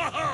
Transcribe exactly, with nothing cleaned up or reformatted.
Ha ha!